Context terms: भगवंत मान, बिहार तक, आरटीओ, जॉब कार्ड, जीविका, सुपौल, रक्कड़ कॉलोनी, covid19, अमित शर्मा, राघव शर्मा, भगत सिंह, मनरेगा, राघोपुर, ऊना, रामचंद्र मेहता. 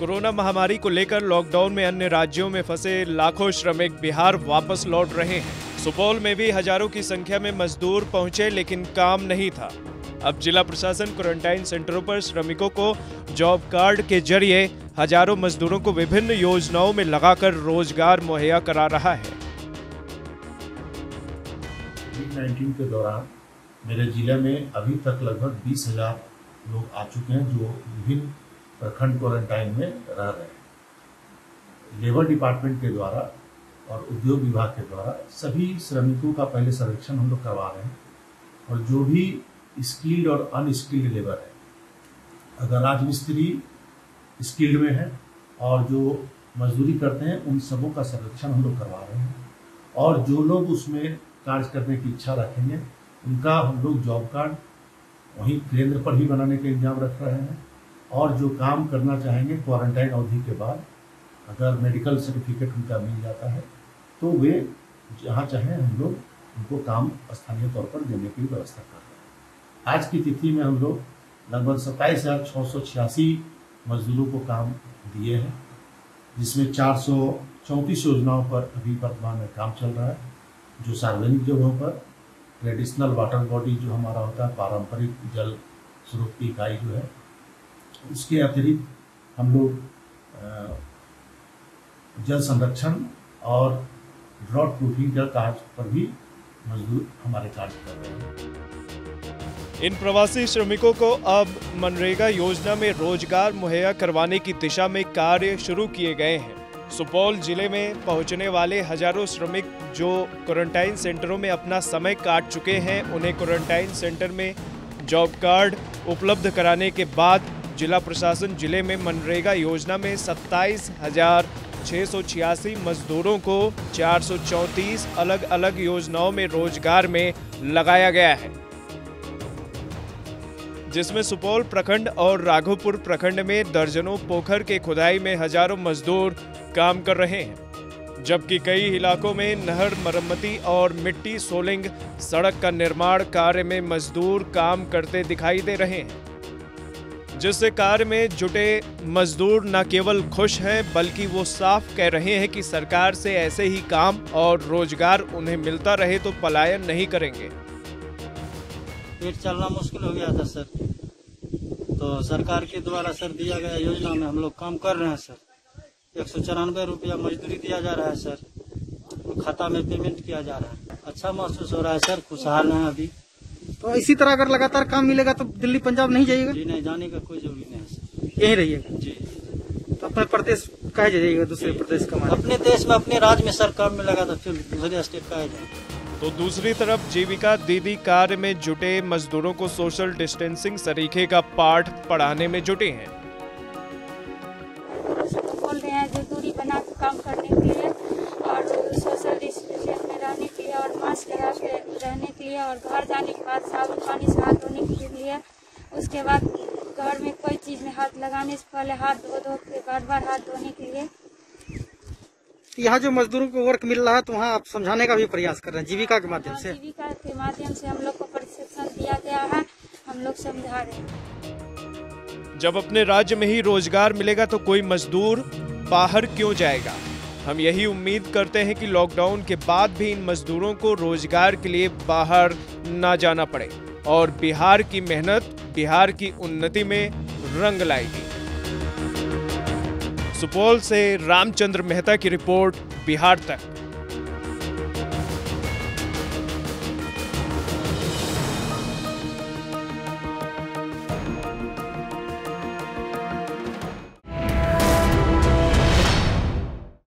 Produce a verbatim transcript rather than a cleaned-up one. Corona महामारी को लेकर लॉकडाउन में अन्य राज्यों में फंसे लाखों श्रमिक बिहार वापस लौट रहे हैं। सुपौल में भी हजारों की संख्या में मजदूर पहुंचे लेकिन काम नहीं था। अब जिला प्रशासन क्वारंटाइन सेंटरों पर श्रमिकों को जॉब कार्ड के जरिए हजारों मजदूरों को विभिन्न योजनाओं में लगाकर रोजगार मुहैया करा रहा है। कोविड उन्नीस के दौरान मेरे जिले में अभी तक लगभग बीस हजार लोग आ चुके हैं जो विभिन्न प्रखंड क्वारंटाइन में रह रहे हैं। लेबर डिपार्टमेंट के द्वारा और उद्योग विभाग के द्वारा सभी श्रमिकों का पहले सर्वेक्षण हम लोग करवा रहे हैं और जो भी स्किल्ड और अनस्किल्ड लेबर है, अगर राजमिस्त्री स्किल्ड में है और जो मजदूरी करते हैं उन सबों का सर्वेक्षण हम लोग करवा रहे हैं और जो लोग उसमें कार्य करने की इच्छा रखेंगे उनका हम लोग जॉब कार्ड वहीं केंद्र पर ही बनाने का इंतजाम रख रहे हैं और जो काम करना चाहेंगे क्वारंटाइन अवधि के बाद अगर मेडिकल सर्टिफिकेट उनका मिल जाता है तो वे जहाँ चाहें हम लोग उनको काम स्थानीय तौर पर देने की व्यवस्था कर रहे हैं। आज की तिथि में हम लोग लगभग सत्ताईस हजार छः सौ छियासी मजदूरों को काम दिए हैं जिसमें चार सौ चौंतीस योजनाओं पर अभी वर्तमान में काम चल रहा है जो सार्वजनिक जगहों पर ट्रेडिशनल वाटर बॉडी जो हमारा होता है पारंपरिक जल स्रोत की इकाई जो है उसके अतिरिक्त हम लोग जल संरक्षण और ड्रॉट प्रूफिंग का कार्य पर भी मजदूर हमारे कार्य कर रहे हैं। इन प्रवासी श्रमिकों को अब मनरेगा योजना में रोजगार मुहैया करवाने की दिशा में कार्य शुरू किए गए हैं। सुपौल जिले में पहुंचने वाले हजारों श्रमिक जो क्वारंटाइन सेंटरों में अपना समय काट चुके हैं उन्हें क्वारंटाइन सेंटर में जॉब कार्ड उपलब्ध कराने के बाद जिला प्रशासन जिले में मनरेगा योजना में सत्ताईस हजार छः सौ छियासी मजदूरों को चार सौ चौंतीस अलग अलग योजनाओं में रोजगार में लगाया गया है, जिसमें सुपौल प्रखंड और राघोपुर प्रखंड में दर्जनों पोखर के खुदाई में हजारों मजदूर काम कर रहे हैं, जबकि कई इलाकों में नहर मरम्मती और मिट्टी सोलिंग सड़क का निर्माण कार्य में मजदूर काम करते दिखाई दे रहे हैं, जिससे कार्य में जुटे मजदूर न केवल खुश हैं बल्कि वो साफ कह रहे हैं कि सरकार से ऐसे ही काम और रोजगार उन्हें मिलता रहे तो पलायन नहीं करेंगे। फिर चलना मुश्किल हो गया था सर, तो सरकार के द्वारा सर दिया गया योजना में हम लोग काम कर रहे हैं सर। एक सौ चौरानवे रुपया मजदूरी दिया जा रहा है सर, खाता में पेमेंट किया जा रहा है। अच्छा महसूस हो रहा है सर, खुशहाल है अभी। तो इसी तरह अगर लगातार काम मिलेगा तो दिल्ली पंजाब नहीं जाइएगा? जी नहीं, जाने का कोई जरूरी नहीं है सर, यही रहिएगा जी। तो अपने प्रदेश कहे जाइएगा दूसरे प्रदेश का? अपने देश में अपने राज्य में सर काम मिलेगा तो फिर दूसरे स्टेट कहे जाएगा। तो दूसरी तरफ जीविका दीदी कार्य में जुटे मजदूरों को सोशल डिस्टेंसिंग सरीखे का पाठ पढ़ाने में जुटे हैं। बोल रहे हैं जो दूरी बना के काम करने के लिए और सोशल डिस्टेंस में रहने के लिए और मास्क लगा के रहने के लिए और घर जाने के बाद साबुन पानी से हाथ धोने के लिए, उसके बाद घर में कोई चीज में हाथ लगाने से पहले हाथ धो धो के बार बार हाथ धोने के लिए। यहाँ जो मजदूरों को वर्क मिल रहा है तो वहाँ आप समझाने का भी प्रयास कर रहे हैं जीविका के माध्यम से? जीविका के माध्यम से हम लोग को प्रशिक्षण दिया गया है, हम लोग समझा रहे हैं। जब अपने राज्य में ही रोजगार मिलेगा तो कोई मजदूर बाहर क्यों जाएगा? हम यही उम्मीद करते हैं कि लॉकडाउन के बाद भी इन मजदूरों को रोजगार के लिए बाहर न जाना पड़े और बिहार की मेहनत बिहार की उन्नति में रंग लाएगी। सुपौल से रामचंद्र मेहता की रिपोर्ट बिहार तक।